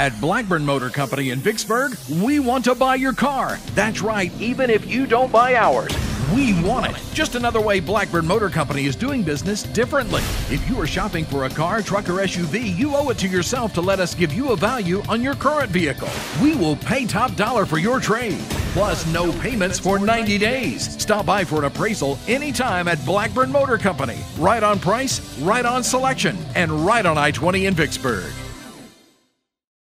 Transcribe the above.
At Blackburn Motor Company in Vicksburg, we want to buy your car. That's right, even if you don't buy ours. We want it. Just another way Blackburn Motor Company is doing business differently. If you are shopping for a car, truck, or SUV, you owe it to yourself to let us give you a value on your current vehicle. We will pay top dollar for your trade. Plus, no payments for 90 days. Stop by for an appraisal anytime at Blackburn Motor Company. Right on price, right on selection, and right on I-20 in Vicksburg.